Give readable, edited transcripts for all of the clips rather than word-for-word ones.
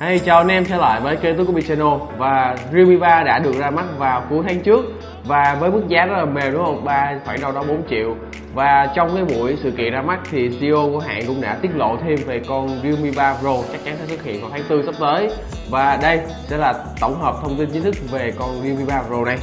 Hey, chào anh em, trở lại với kênh YouTube của Bchannel. Và Realme 3 đã được ra mắt vào cuối tháng trước và với mức giá rất là mềm, đúng không? Khoảng đâu đó 4 triệu. Và trong cái buổi sự kiện ra mắt thì CEO của hãng cũng đã tiết lộ thêm về con Realme 3 Pro chắc chắn sẽ xuất hiện vào tháng 4 sắp tới. Và đây sẽ là tổng hợp thông tin chính thức về con Realme 3 Pro này.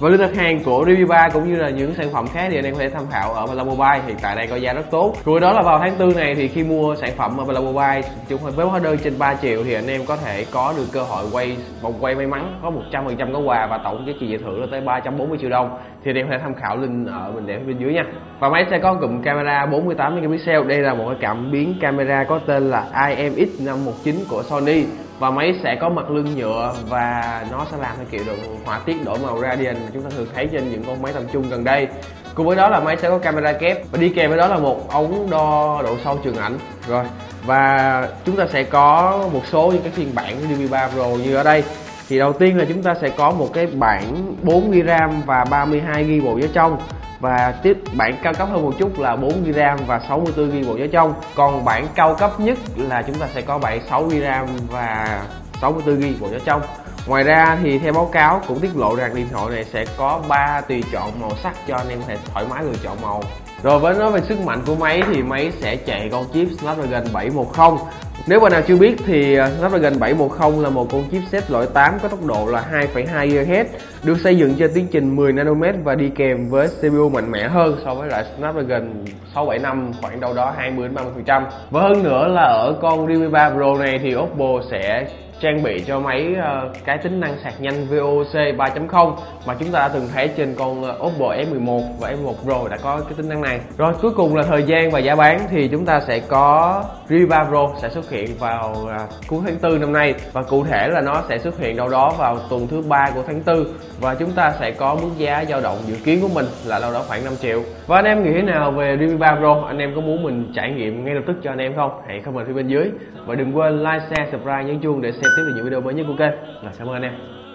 Và list đặt hàng của Realme 3 cũng như là những sản phẩm khác thì anh em có thể tham khảo ở VN Mobile, hiện tại đang có giá rất tốt. Rồi đó là vào tháng 4 này thì khi mua sản phẩm ở VN Mobile với hóa đơn trên 3 triệu thì anh em có thể có được cơ hội quay vòng quay may mắn, có 100% có quà và tổng giá trị giải thưởng là tới 340 triệu đồng. Thì anh em có thể tham khảo link ở mình để bên dưới nha. Và máy sẽ có cụm camera 48 megapixel. Đây là một cái cảm biến camera có tên là imx 519 của Sony. Và máy sẽ có mặt lưng nhựa và nó sẽ làm theo kiểu được họa tiết đổi màu gradient mà chúng ta thường thấy trên những con máy tầm trung gần đây. Cùng với đó là máy sẽ có camera kép và đi kèm với đó là một ống đo độ sâu trường ảnh. Rồi, và chúng ta sẽ có một số những cái phiên bản của Realme 3 Pro như ở đây. Thì đầu tiên là chúng ta sẽ có một cái bản 4GB RAM và 32GB bộ nhớ trong. Và tiếp bản cao cấp hơn một chút là 4GB RAM và 64GB bộ nhớ trong. Còn bản cao cấp nhất là chúng ta sẽ có bản 6GB RAM và 64GB bộ nhớ trong. Ngoài ra thì theo báo cáo cũng tiết lộ rằng điện thoại này sẽ có 3 tùy chọn màu sắc cho anh em có thể thoải mái lựa chọn màu. Rồi với nói về sức mạnh của máy thì máy sẽ chạy con chip Snapdragon 710. Nếu bạn nào chưa biết thì Snapdragon 710 là một con chipset loại 8 có tốc độ là 2,2 GHz, được xây dựng trên tiến trình 10nm và đi kèm với CPU mạnh mẽ hơn so với loại Snapdragon 675 khoảng đâu đó 20-30%. Và hơn nữa là ở con Realme 3 Pro này thì Oppo sẽ trang bị cho máy cái tính năng sạc nhanh VOOC 3.0 mà chúng ta đã từng thấy trên con Oppo F11 và F11 Pro đã có cái tính năng này. Rồi cuối cùng là thời gian và giá bán thì chúng ta sẽ có Realme 3 Pro sẽ xuất hiện vào cuối tháng 4 năm nay và cụ thể là nó sẽ xuất hiện đâu đó vào tuần thứ 3 của tháng 4 và chúng ta sẽ có mức giá dao động dự kiến của mình là đâu đó khoảng 5 triệu. Và anh em nghĩ thế nào về Realme 3 Pro? Anh em có muốn mình trải nghiệm ngay lập tức cho anh em không? Hãy comment phía bên dưới và đừng quên like, share, subscribe, nhấn chuông để xem tiếp được những video mới nhất của kênh. Cảm ơn anh em.